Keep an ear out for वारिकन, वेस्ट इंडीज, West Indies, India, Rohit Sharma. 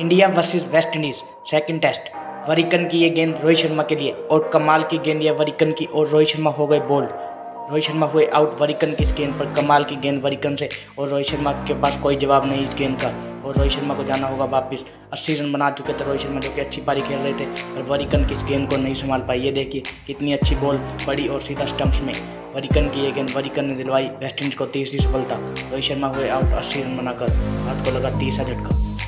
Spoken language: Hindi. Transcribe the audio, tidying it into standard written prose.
India versus वेस्ट इंडीज second test. वारिकन की ये गेंद रोहित शर्मा के लिए और कमाल की गेंद यह वारिकन की और रोहित शर्मा हो गए बोल्ड। रोहित शर्मा हुए आउट वारिकन की इस गेंद पर। कमाल की गेंद वारिकन से और रोहित शर्मा के पास कोई जवाब नहीं इस गेंद का और रोहित शर्मा को जाना होगा वापस। 80 रन बना चुके थे रोहित शर्मा जो कि अच्छी पारी खेल रहे थे और वारिकन की इस गेंद को नहीं संभाल पाई। ये देखिए कितनी अच्छी बॉल पड़ी और सीधा स्टंप्स में वारिकन की ये गेंद। वारिकन ने दिलवाई वेस्टइंडीज को तीसरी सफलता। रोहित शर्मा हुए आउट 80 रन बनाकर। रात को लगा तीसरा झटका।